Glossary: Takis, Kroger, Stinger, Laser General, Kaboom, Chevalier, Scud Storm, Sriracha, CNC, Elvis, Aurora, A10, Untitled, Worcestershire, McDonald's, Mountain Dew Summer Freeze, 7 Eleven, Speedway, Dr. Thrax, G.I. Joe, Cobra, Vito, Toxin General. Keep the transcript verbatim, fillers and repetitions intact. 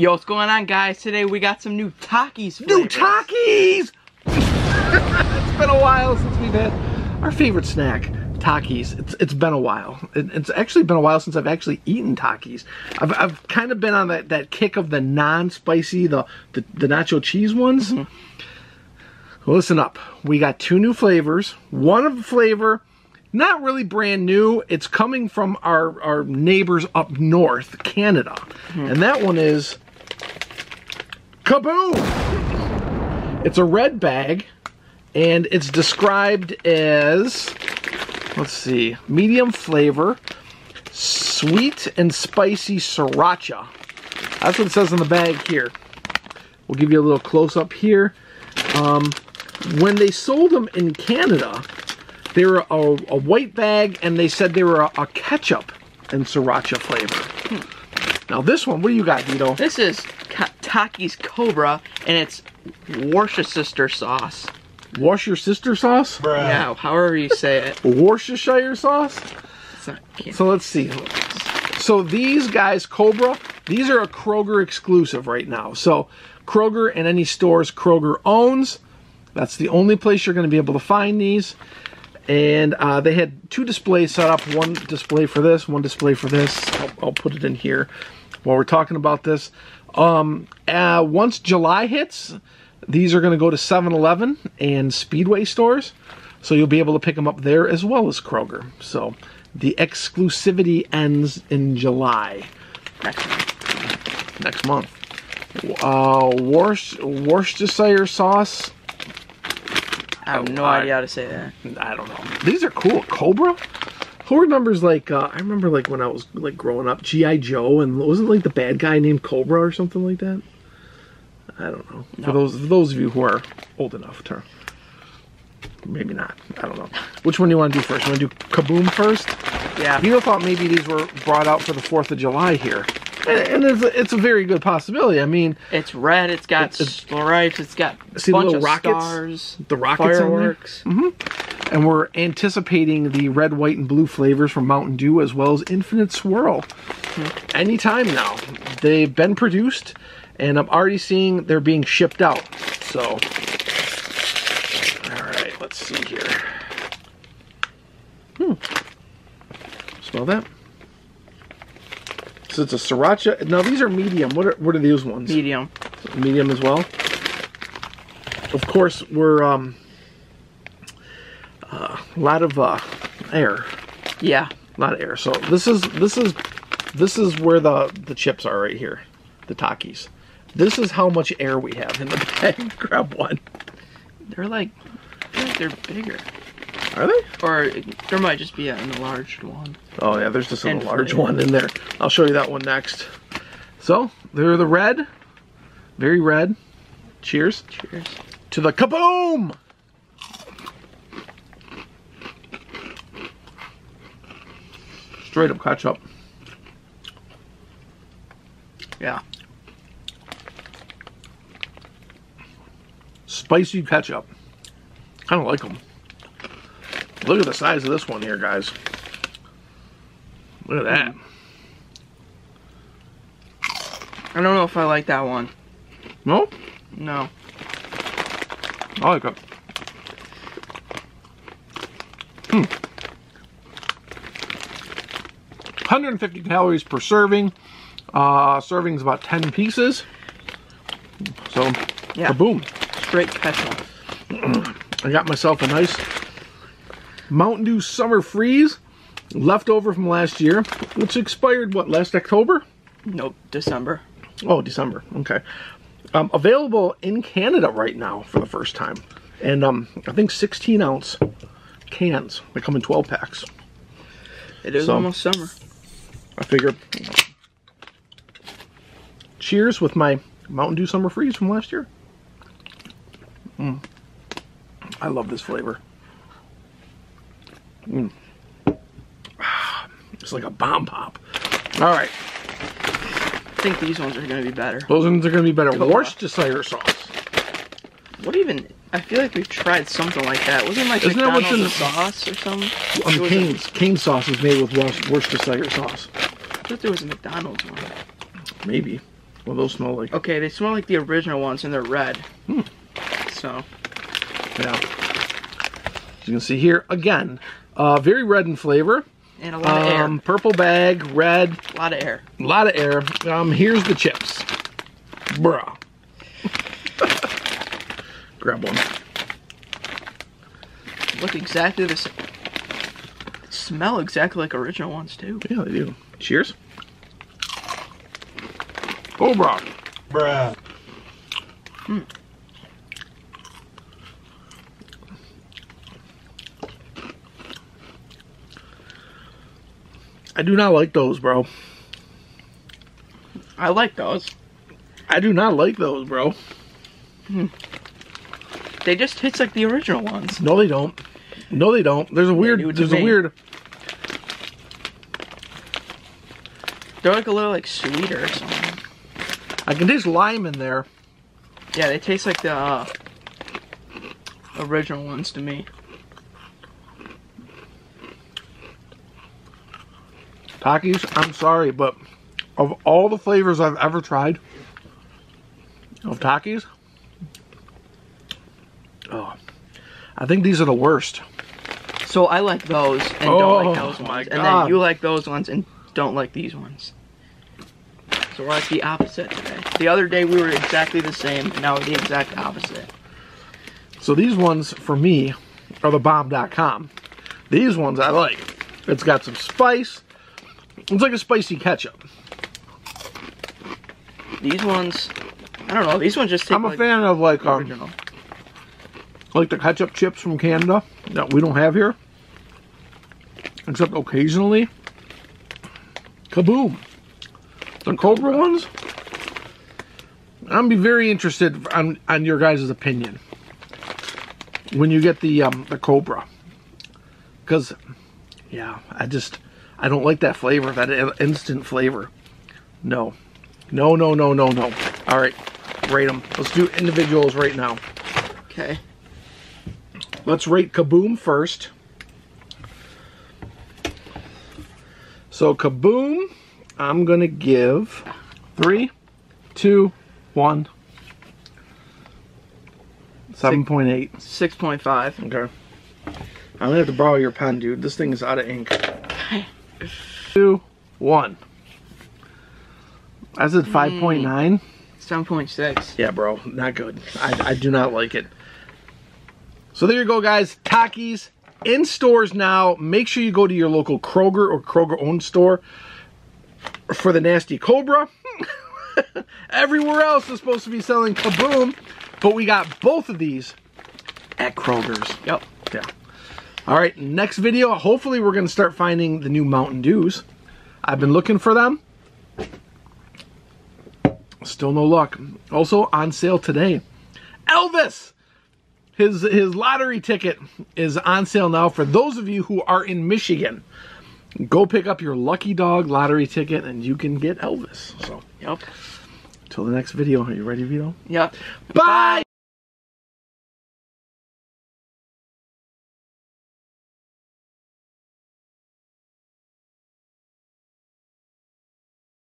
Yo, what's going on, guys? Today we got some new Takis flavors. New Takis! It's been a while since we've had our favorite snack, Takis. It's, it's been a while. It, it's actually been a while since I've actually eaten Takis. I've, I've kind of been on that, that kick of the non-spicy, the, the, the nacho cheese ones. Mm-hmm. Well, listen up. We got two new flavors. One of the flavor, not really brand new. It's coming from our, our neighbors up north, Canada. Mm-hmm. And that one is Kaboom! It's a red bag, and it's described as, let's see, medium flavor, sweet and spicy Sriracha. That's what it says on the bag here. We'll give you a little close-up here. Um, when they sold them in Canada, they were a, a white bag, and they said they were a, a ketchup and Sriracha flavor. Hmm. Now this one, what do you got, Vito? This is Takis Cobra, and it's Worcestershire sauce. Worcestershire sauce? Bruh. Yeah, however you say it. Worcestershire sauce? It's not, so let's see. So these guys, Cobra, these are a Kroger exclusive right now. So Kroger and any stores Kroger owns, that's the only place you're going to be able to find these. And uh, they had two displays set up, one display for this, one display for this. I'll, I'll put it in here while we're talking about this. Um, uh, once July hits, these are going to go to seven eleven and Speedway stores. So you'll be able to pick them up there as well as Kroger. So the exclusivity ends in July. Next month. Next month. Uh, Worcestershire sauce. I have no I, idea how to say that. I don't know. These are cool. Cobra? Who remembers, like, uh, I remember, like, when I was, like, growing up, G I Joe, and wasn't, like, the bad guy named Cobra or something like that? I don't know. No. For those for those of you who are old enough to, maybe not. I don't know. Which one do you want to do first? You want to do Kaboom first? Yeah. Vito thought maybe these were brought out for the fourth of July here. And, and it's, a, it's a very good possibility. I mean, it's red. It's got it's, stripes. It's got see bunch the little of rockets, stars, the rockets, fireworks. On there. Mm-hmm. And we're anticipating the red, white, and blue flavors from Mountain Dew as well as Infinite Swirl. Mm-hmm. Anytime now, they've been produced, and I'm already seeing they're being shipped out. So, all right, let's see here. Hmm. Smell that. So it's a Sriracha. Now these are medium. What are, what are these ones? Medium. Medium as well. Of course, we're um, uh, a lot of uh, air. Yeah. A lot of air. So this is this is this is where the the chips are right here, the Takis. This is how much air we have in the bag. Grab one. They're like, I feel like they're bigger. Are they? Or there might just be an enlarged one. Oh yeah, there's just an enlarged one in there. I'll show you that one next. So, they're the red. Very red. Cheers. Cheers. To the Kaboom! Straight up ketchup. Yeah. Spicy ketchup. I don't like them. Look at the size of this one here, guys. Look at that. I don't know if I like that one. No? No. I like it. Hmm. one hundred fifty calories per serving. Uh, serving's about ten pieces. So, yeah. Kaboom. Straight ketchup. I got myself a nice Mountain Dew Summer Freeze, leftover from last year, which expired, what, last October? Nope, December. Oh, December, okay. Um, available in Canada right now for the first time. And um, I think sixteen ounce cans. They come in twelve packs. It is so, almost summer. I figure, cheers with my Mountain Dew Summer Freeze from last year. Mm. I love this flavor. Mm. It's like a bomb pop. All right. I think these ones are going to be better. Those ones are going to be better. Worcestershire sauce. What even? I feel like we've tried something like that. Wasn't it like Isn't McDonald's that what's in the sauce or something? Um, Cane's, Cane's sauce is made with Worcestershire sauce. I thought there was a McDonald's one. Maybe. Well, those smell like... Okay, they smell like the original ones, and they're red. Hmm. So. Yeah. As you can see here, again, uh, very red in flavor. And a lot of um, air. Purple bag, red. A lot of air. A lot of air. Um, here's the chips. Bruh. Grab one. Look exactly the same. Smell exactly like original ones, too. Yeah, they do. Cheers. Cobra. Bruh. Mm. I do not like those, bro. I like those. I do not like those, bro. Mm. They just taste like the original ones. No, they don't. No, they don't. There's a weird... Yeah, there's a weird... They're like a little, like, sweeter or something. I can taste lime in there. Yeah, they taste like the uh, original ones to me. Takis, I'm sorry, but of all the flavors I've ever tried of Takis, oh, I think these are the worst. So I like those and oh, don't like those ones. And then you like those ones and don't like these ones. So we're like the opposite today. The other day we were exactly the same, and now we're the exact opposite. So these ones, for me, are the bomb dot com. These ones I like. It's got some spice. It's like a spicy ketchup. These ones, I don't know. These ones just take. I'm a like fan of like original. Um, like the ketchup chips from Canada that we don't have here, except occasionally. Kaboom. The Cobra ones. I'm be very interested on on your guys' opinion when you get the um the Cobra, because yeah, I just. I don't like that flavor, that instant flavor. No. No, no, no, no, no. All right, rate them. Let's do individuals right now. Okay. Let's rate Kaboom first. So Kaboom, I'm gonna give three, two, one. seven point eight. six point five. Okay. I'm gonna have to borrow your pen, dude. This thing is out of ink. Two, one. I said five point mm, nine. Seven point six. Yeah, bro, not good. I, I do not like it. So there you go, guys. Takis in stores now. Make sure you go to your local Kroger or Kroger-owned store for the nasty Cobra. Everywhere else is supposed to be selling Kaboom, but we got both of these at Kroger's. Yep. Yeah. All right, next video, hopefully we're going to start finding the new Mountain Dews. I've been looking for them. Still no luck. Also, on sale today. Elvis! His, his lottery ticket is on sale now for those of you who are in Michigan. Go pick up your Lucky Dog lottery ticket and you can get Elvis. So, yep. Till the next video. Are you ready, Vito? Yep. Bye! Bye.